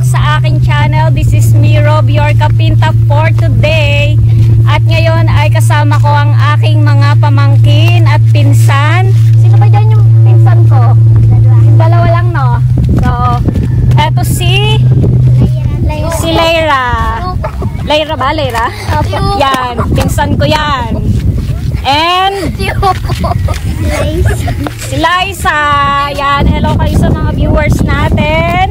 back sa aking channel. This is me, Rob, your Kapinta for today. At ngayon ay kasama ko ang aking mga pamangkin at pinsan. Sino ba dyan yung pinsan ko? Dalawa lang, no? So, eto si Layra. Layra ba? Layra? Yan, pinsan ko yan. And si Liza. Yan, hello kayo sa mga viewers natin.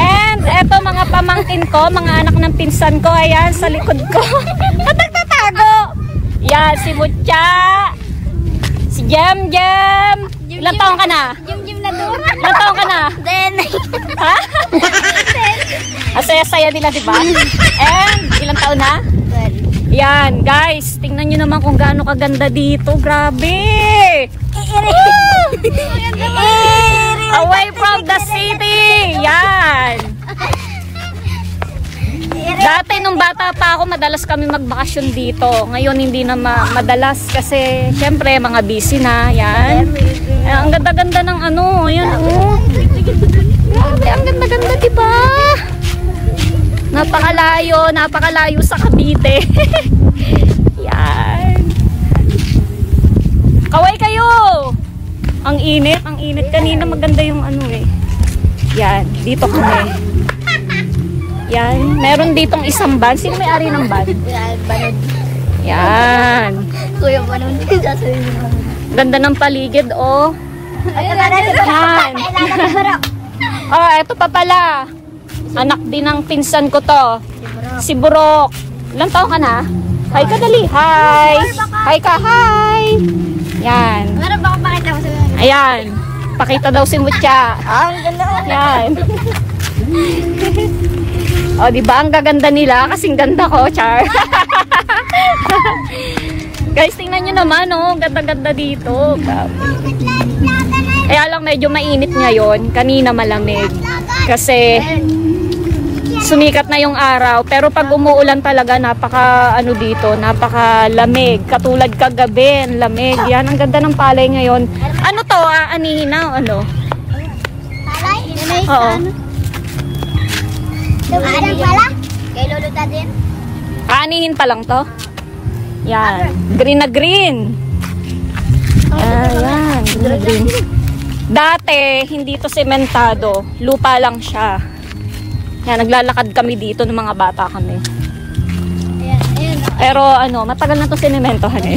And eto mga pamangkin ko, mga anak ng pinsan ko. Ayan, sa likod ko. At nagtatago. Yan, si Butya. Si Jem-Jem. Ilang taong ka na? Jem-Jem na doon. Ilang taong ka na? Ha? Ang saya-saya nila, diba? And ilang taon na? 12. Yan, guys. Tingnan nyo naman kung gaano kaganda dito. Grabe! Away from the city! Yan! Dati, nung bata pa ako, madalas kami magbakasyon dito. Ngayon, hindi na madalas kasi, syempre, mga busy na. Yan. Ang ganda-ganda ng ano. Yan, oh. Ang ganda-ganda, diba? Napakalayo sa Cavite. Yan. Kaway kayo. Ang init kanina, maganda yung ano eh. Yan, dito kami. Yan, meron ditong isang van. Sino may-ari ng van? Yan. Kuya Banon. Ganda ng paligid, oh. Yan. Oh, eto pa pala. Anak din ng pinsan ko to. Si Burok. Ilang taon ka na? Hi ka dali. Hi. Hi ka. Hi. Yan. Ayan. Pakita daw si Mutya. Ang ganda. Yan. O, diba? Ang gaganda nila. Kasing ganda ko, Char. Guys, tingnan nyo naman, oh. Ganda-ganda dito. Kaya lang medyo mainit ngayon. Kanina malamig. Kasi sumikat na yung araw, pero pag umuulan talaga napaka ano dito, napaka lamig, katulad kagabi, ang lamig. Yan, ang ganda ng palay ngayon. Ano to, aanihin na o ano? Palay? Oo. Dumarang pala? Kay Lolo Dadin? Aanihin pa lang to? Yan, green na green. Ayan, green na green. Dati, hindi to sementado, lupa lang siya. Yan, naglalakad kami dito ng mga bata kami. Ayan. Pero ano, matagal na to sinementohan eh.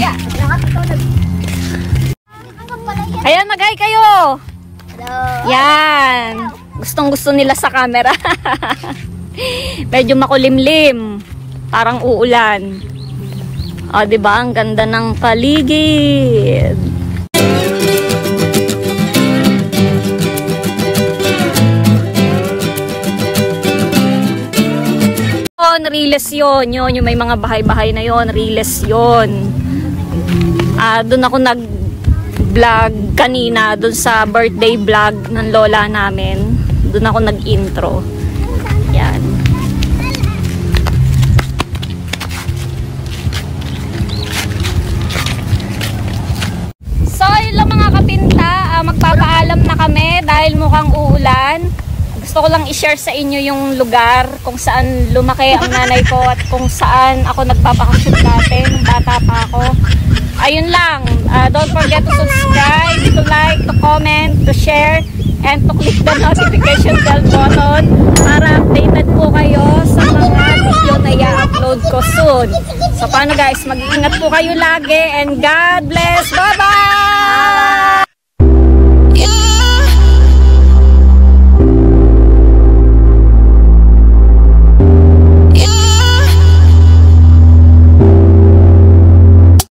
Ayan, mag-hi kayo! Hello! Yan! Gustong-gusto nila sa camera. Medyo makulimlim. Parang uulan. O, diba? Ang ganda ng paligid. Riles yun, yung may mga bahay-bahay na yon, Riles yun. Doon ako nag-vlog kanina, doon sa birthday vlog ng lola namin. Doon ako nag-intro. Yan. So, yun lang mga kapinta, magpapaalam na kami dahil mukhang uulan. Gusto ko lang i-share sa inyo yung lugar kung saan lumaki ang nanay ko at kung saan ako nagpapakasyon dati nung bata pa ako. Ayun lang. Don't forget to subscribe, to like, to comment, to share, and to click the notification bell button para updated po kayo sa mga video na i-upload ko soon. So paano guys, mag-iingat po kayo lagi and God bless! Bye-bye!